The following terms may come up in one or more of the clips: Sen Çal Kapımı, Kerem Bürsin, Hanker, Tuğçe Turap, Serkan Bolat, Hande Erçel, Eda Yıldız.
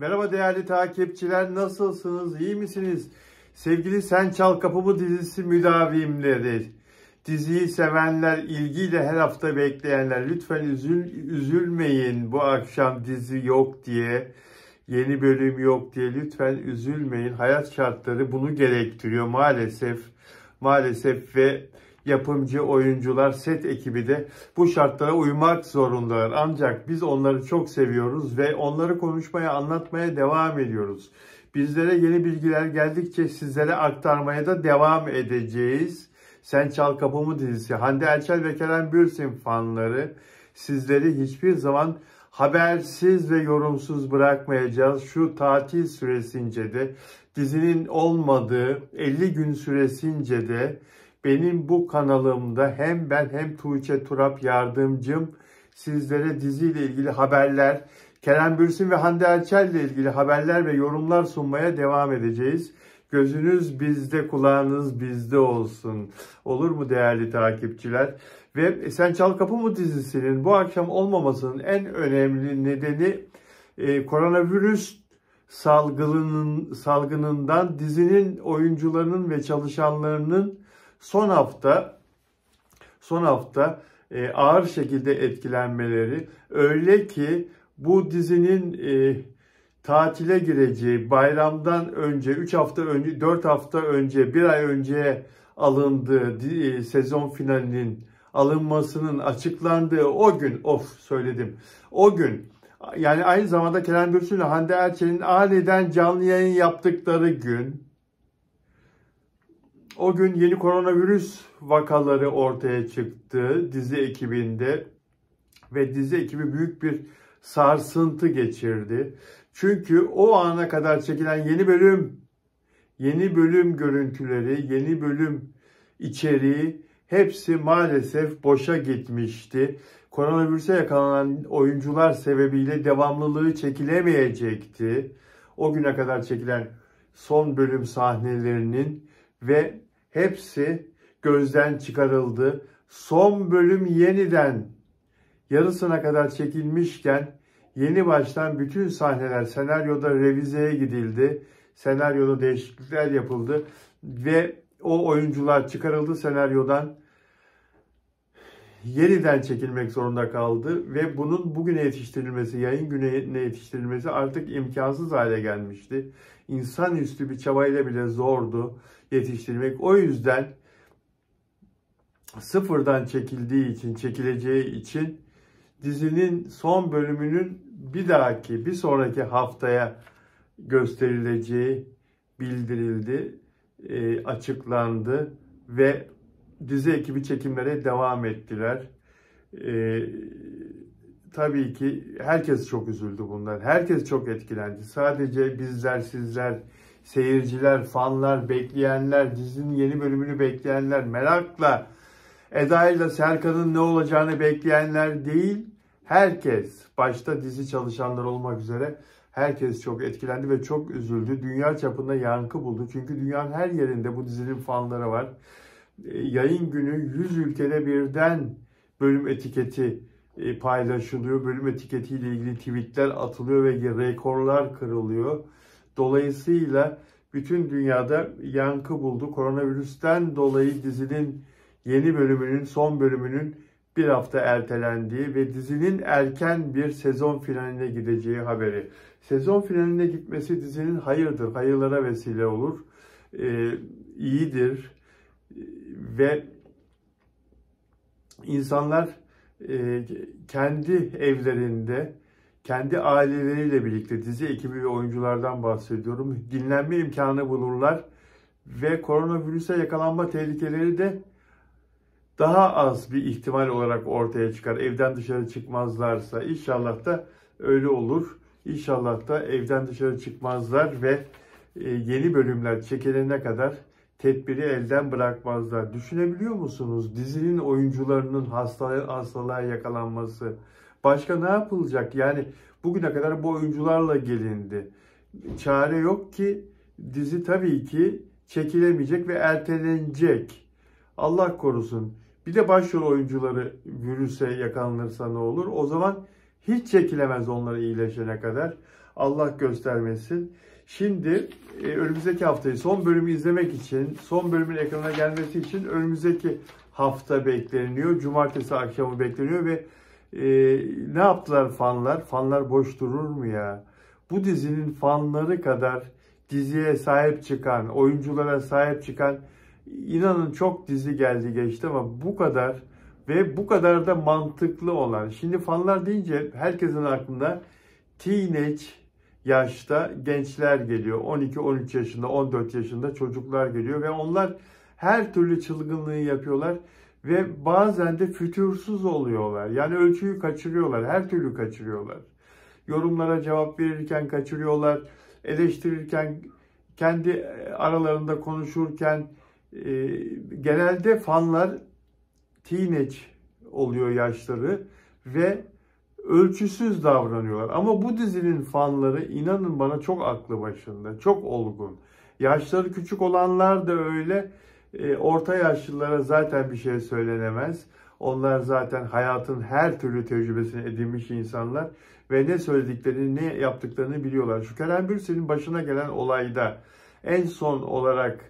Merhaba değerli takipçiler, nasılsınız, iyi misiniz? Sevgili Sen Çal Kapımı dizisi müdavimleri, diziyi sevenler, ilgiyle her hafta bekleyenler, lütfen üzülmeyin bu akşam dizi yok diye, yeni bölüm yok diye lütfen üzülmeyin. Hayat şartları bunu gerektiriyor maalesef ve yapımcı, oyuncular, set ekibi de bu şartlara uymak zorundalar. Ancak biz onları çok seviyoruz ve onları konuşmaya, anlatmaya devam ediyoruz. Bizlere yeni bilgiler geldikçe sizlere aktarmaya da devam edeceğiz. Sen Çal Kapımı dizisi, Hande Erçel ve Kerem Bürsin fanları, sizleri hiçbir zaman habersiz ve yorumsuz bırakmayacağız. Şu tatil süresince de, dizinin olmadığı 50 gün süresince de benim bu kanalımda hem ben hem Tuğçe Turap yardımcım sizlere diziyle ilgili haberler, Kerem Bürsin ve Hande Erçel ile ilgili haberler ve yorumlar sunmaya devam edeceğiz. Gözünüz bizde, kulağınız bizde olsun. Olur mu değerli takipçiler? Ve Sen Çal Kapımı dizisinin bu akşam olmamasının en önemli nedeni koronavirüs salgınından dizinin, oyuncularının ve çalışanlarının son hafta ağır şekilde etkilenmeleri. Öyle ki bu dizinin tatile gireceği, bayramdan önce 3 hafta önce, 4 hafta önce, 1 ay önce alındığı, sezon finalinin alınmasının açıklandığı o gün, yani aynı zamanda Kerem Bürsin ile Hande Erçel'in aniden canlı yayın yaptıkları gün, o gün yeni koronavirüs vakaları ortaya çıktı dizi ekibinde ve dizi ekibi büyük bir sarsıntı geçirdi. Çünkü o ana kadar çekilen yeni bölüm görüntüleri, yeni bölüm içeriği hepsi maalesef boşa gitmişti. Koronavirüse yakalanan oyuncular sebebiyle devamlılığı çekilemeyecekti. O güne kadar çekilen son bölüm sahnelerinin ve hepsi gözden çıkarıldı. Son bölüm yeniden yarısına kadar çekilmişken yeni baştan bütün sahneler senaryoda revizeye gidildi. Senaryoda değişiklikler yapıldı ve o oyuncular çıkarıldı senaryodan. Yeniden çekilmek zorunda kaldı ve bunun bugüne yetiştirilmesi, yayın gününe yetiştirilmesi artık imkansız hale gelmişti. İnsanüstü bir çabayla bile zordu yetiştirmek. O yüzden sıfırdan çekileceği için dizinin son bölümünün bir sonraki haftaya gösterileceği bildirildi, açıklandı ve dizi ekibi çekimlere devam ettiler. Tabii ki herkes çok üzüldü bundan. Herkes çok etkilendi. Sadece bizler, sizler, seyirciler, fanlar, bekleyenler, dizinin yeni bölümünü bekleyenler, merakla Eda ile Serkan'ın ne olacağını bekleyenler değil, herkes, başta dizi çalışanlar olmak üzere herkes çok etkilendi ve çok üzüldü. Dünya çapında yankı buldu. Çünkü dünyanın her yerinde bu dizinin fanları var. Yayın günü 100 ülkede birden bölüm etiketi paylaşılıyor. Bölüm etiketiyle ilgili tweetler atılıyor ve rekorlar kırılıyor. Dolayısıyla bütün dünyada yankı buldu. Koronavirüsten dolayı dizinin yeni bölümünün, son bölümünün bir hafta ertelendiği ve dizinin erken bir sezon finaline gideceği haberi. Sezon finaline gitmesi dizinin hayırdır, hayırlara vesile olur, iyidir. Ve insanlar kendi evlerinde, kendi aileleriyle birlikte, dizi ekibi ve oyunculardan bahsediyorum, dinlenme imkanı bulurlar ve koronavirüse yakalanma tehlikeleri de daha az bir ihtimal olarak ortaya çıkar. Evden dışarı çıkmazlarsa, inşallah da öyle olur. İnşallah da evden dışarı çıkmazlar ve yeni bölümler çekilene kadar tedbiri elden bırakmazlar. Düşünebiliyor musunuz? Dizinin oyuncularının hastalığa yakalanması. Başka ne yapılacak? Yani bugüne kadar bu oyuncularla gelindi. Çare yok ki, dizi tabii ki çekilemeyecek ve ertelenecek. Allah korusun. Bir de başrol oyuncuları virüse yakalanırsa ne olur? O zaman hiç çekilemez onları iyileşene kadar. Allah göstermesin. Şimdi önümüzdeki haftayı, son bölümü izlemek için, son bölümün ekrana gelmesi için önümüzdeki hafta bekleniyor. Cumartesi akşamı bekleniyor ve ne yaptılar fanlar? Fanlar boş durur mu ya? Bu dizinin fanları kadar diziye sahip çıkan, oyunculara sahip çıkan, inanın çok dizi geldi geçti ama bu kadar ve bu kadar da mantıklı olan. Şimdi fanlar deyince herkesin aklına teenage yaşta gençler geliyor. 12-13 yaşında, 14 yaşında çocuklar geliyor ve onlar her türlü çılgınlığı yapıyorlar ve bazen de fütursuz oluyorlar. Yani ölçüyü kaçırıyorlar, her türlü kaçırıyorlar. Yorumlara cevap verirken kaçırıyorlar, eleştirirken, kendi aralarında konuşurken genelde fanlar teenage oluyor yaşları ve ölçüsüz davranıyorlar. Ama bu dizinin fanları inanın bana çok aklı başında, çok olgun. Yaşları küçük olanlar da öyle. Orta yaşlılara zaten bir şey söylenemez. Onlar zaten hayatın her türlü tecrübesini edinmiş insanlar ve ne söylediklerini, ne yaptıklarını biliyorlar. Şu Kerem Bürsin'in başına gelen olayda en son olarak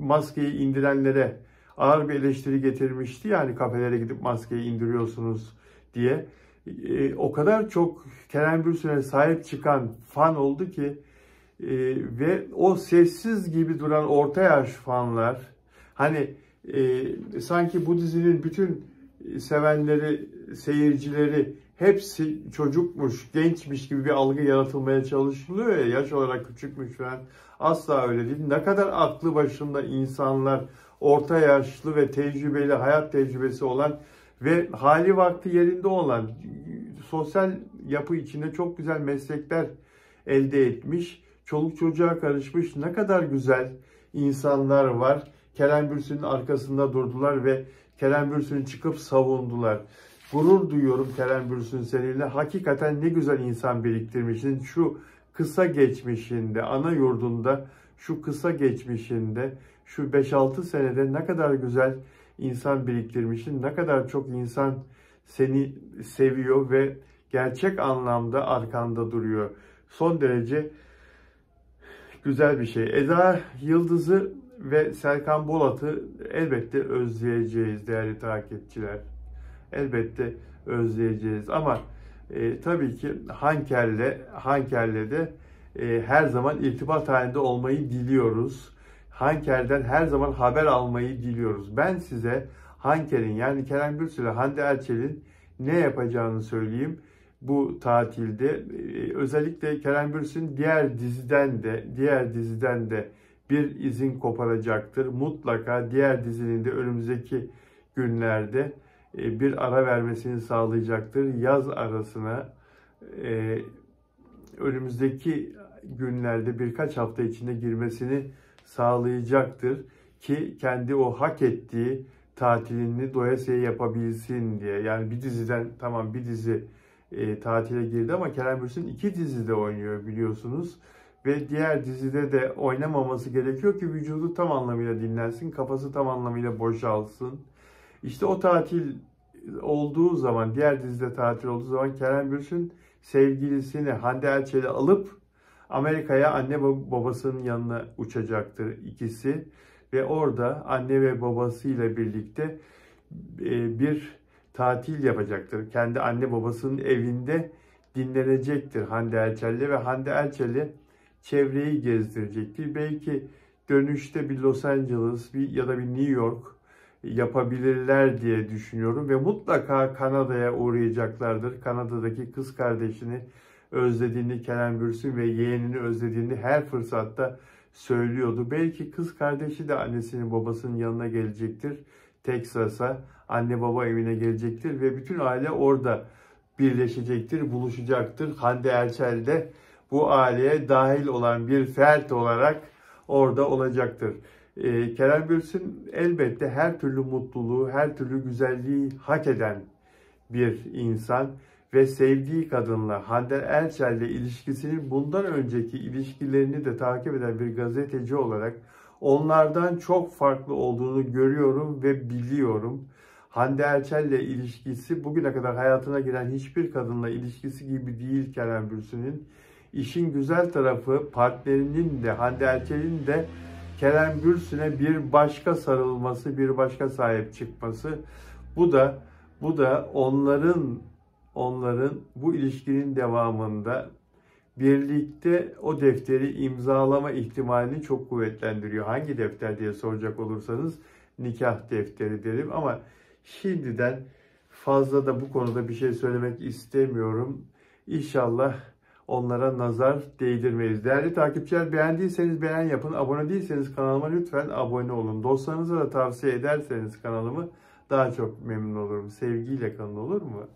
maskeyi indirenlere ağır bir eleştiri getirmişti. Yani kafelere gidip maskeyi indiriyorsunuz diye. O kadar çok Kerem Bürsin'e sahip çıkan fan oldu ki ve o sessiz gibi duran orta yaş fanlar, hani sanki bu dizinin bütün sevenleri, seyircileri hepsi çocukmuş, gençmiş gibi bir algı yaratılmaya çalışılıyor ya, yaş olarak küçükmüş falan. Asla öyle değil. Ne kadar aklı başında insanlar, orta yaşlı ve tecrübeli, hayat tecrübesi olan ve hali vakti yerinde olan, sosyal yapı içinde çok güzel meslekler elde etmiş, çoluk çocuğa karışmış ne kadar güzel insanlar var. Kerem Bürsin'in arkasında durdular ve Kerem Bürsin'i çıkıp savundular. Gurur duyuyorum Kerem Bürsin seninle. Hakikaten ne güzel insan biriktirmişsin. Şu kısa geçmişinde, ana yurdunda, şu kısa geçmişinde, şu 5-6 senede ne kadar güzel insan biriktirmişsin. Ne kadar çok insan seni seviyor ve gerçek anlamda arkanda duruyor. Son derece güzel bir şey. Eda Yıldız'ı ve Serkan Bolat'ı elbette özleyeceğiz değerli takipçiler. Elbette özleyeceğiz ama tabii ki Hanker'le de her zaman irtibat halinde olmayı diliyoruz. Hanker'den her zaman haber almayı diliyoruz. Ben size Hanker'in, yani Kerem Bürsin ile Hande Erçel'in ne yapacağını söyleyeyim bu tatilde. Özellikle Kerem Bürsin diğer diziden de bir izin koparacaktır. Mutlaka diğer dizinin de önümüzdeki günlerde bir ara vermesini sağlayacaktır. Yaz arasına önümüzdeki günlerde birkaç hafta içinde girmesini sağlayacaktır ki kendi o hak ettiği tatilini doyasıya yapabilsin diye. Yani bir diziden, tamam bir dizi tatile girdi ama Kerem Bürsin 2 dizide oynuyor biliyorsunuz. Ve diğer dizide de oynamaması gerekiyor ki vücudu tam anlamıyla dinlensin, kafası tam anlamıyla boşalsın. İşte o tatil olduğu zaman, diğer dizide tatil olduğu zaman Kerem Bürsin sevgilisini Hande Erçel'i alıp Amerika'ya anne babasının yanına uçacaktır ikisi. Ve orada anne ve babasıyla birlikte bir tatil yapacaktır. Kendi anne babasının evinde dinlenecektir Hande Erçel'le ve Hande Erçel'i çevreyi gezdirecektir. Belki dönüşte bir Los Angeles ya da bir New York yapabilirler diye düşünüyorum ve mutlaka Kanada'ya uğrayacaklardır. Kanada'daki kız kardeşini özlediğini Kerem Bürsin ve yeğenini özlediğini her fırsatta söylüyordu. Belki kız kardeşi de annesinin babasının yanına gelecektir. Texas'a, anne baba evine gelecektir ve bütün aile orada birleşecektir, buluşacaktır. Hande Erçel de bu aileye dahil olan bir fert olarak orada olacaktır. Kerem Bürsin elbette her türlü mutluluğu, her türlü güzelliği hak eden bir insan ve sevdiği kadınla, Hande Erçel'le ilişkisinin bundan önceki ilişkilerini de takip eden bir gazeteci olarak onlardan çok farklı olduğunu görüyorum ve biliyorum. Hande Erçel'le ilişkisi bugüne kadar hayatına giren hiçbir kadınla ilişkisi gibi değil Kerem Bürsin'in. İşin güzel tarafı partnerinin de Hande Erçel'in de Kerem Bürsin'e bir başka sarılması, bir başka sahip çıkması. Bu da onların bu ilişkinin devamında birlikte o defteri imzalama ihtimalini çok kuvvetlendiriyor. Hangi defter diye soracak olursanız nikah defteri derim ama şimdiden fazla da bu konuda bir şey söylemek istemiyorum. İnşallah onlara nazar değdirmeyiz. Değerli takipçiler, beğendiyseniz beğen yapın. Abone değilseniz kanalıma lütfen abone olun. Dostlarınıza da tavsiye ederseniz kanalımı daha çok memnun olurum. Sevgiyle kalın, olur mu?